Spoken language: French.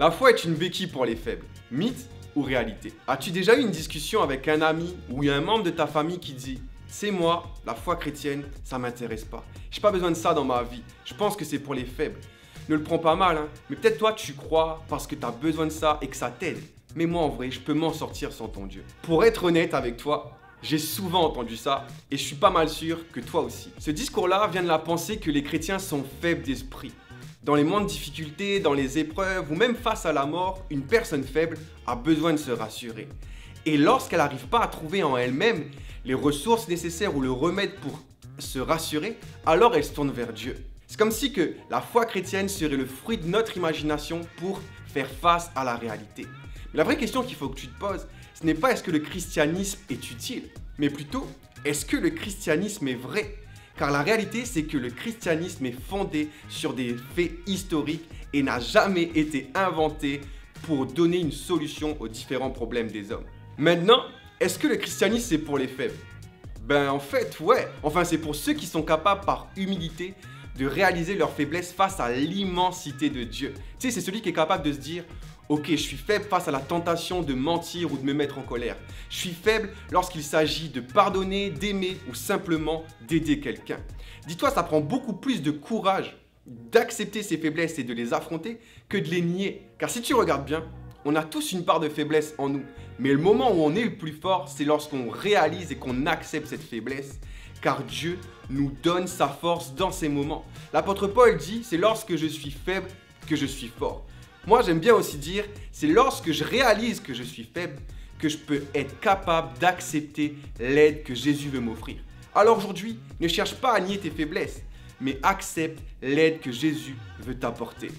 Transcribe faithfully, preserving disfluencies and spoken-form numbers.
La foi est une béquille pour les faibles. Mythe ou réalité? As-tu déjà eu une discussion avec un ami ou un membre de ta famille qui dit « C'est moi, la foi chrétienne, ça m'intéresse pas. J'ai pas besoin de ça dans ma vie. Je pense que c'est pour les faibles. » Ne le prends pas mal, hein, mais peut-être toi tu crois parce que tu as besoin de ça et que ça t'aide. Mais moi en vrai, je peux m'en sortir sans ton Dieu. Pour être honnête avec toi, j'ai souvent entendu ça et je suis pas mal sûr que toi aussi. Ce discours-là vient de la pensée que les chrétiens sont faibles d'esprit. Dans les moments de difficulté, dans les épreuves ou même face à la mort, une personne faible a besoin de se rassurer. Et lorsqu'elle n'arrive pas à trouver en elle-même les ressources nécessaires ou le remède pour se rassurer, alors elle se tourne vers Dieu. C'est comme si que la foi chrétienne serait le fruit de notre imagination pour faire face à la réalité. Mais la vraie question qu'il faut que tu te poses, ce n'est pas est-ce que le christianisme est utile, mais plutôt est-ce que le christianisme est vrai? Car la réalité, c'est que le christianisme est fondé sur des faits historiques et n'a jamais été inventé pour donner une solution aux différents problèmes des hommes. Maintenant, est-ce que le christianisme c'est pour les faibles? Ben en fait, ouais. Enfin, c'est pour ceux qui sont capables par humilité de réaliser leur faiblesse face à l'immensité de Dieu. Tu sais, c'est celui qui est capable de se dire « Ok, je suis faible face à la tentation de mentir ou de me mettre en colère. Je suis faible lorsqu'il s'agit de pardonner, d'aimer ou simplement d'aider quelqu'un. » Dis-toi, ça prend beaucoup plus de courage d'accepter ses faiblesses et de les affronter que de les nier. Car si tu regardes bien, on a tous une part de faiblesse en nous. Mais le moment où on est le plus fort, c'est lorsqu'on réalise et qu'on accepte cette faiblesse. Car Dieu nous donne sa force dans ces moments. L'apôtre Paul dit, c'est lorsque je suis faible que je suis fort. Moi, j'aime bien aussi dire, c'est lorsque je réalise que je suis faible que je peux être capable d'accepter l'aide que Jésus veut m'offrir. Alors aujourd'hui, ne cherche pas à nier tes faiblesses, mais accepte l'aide que Jésus veut t'apporter.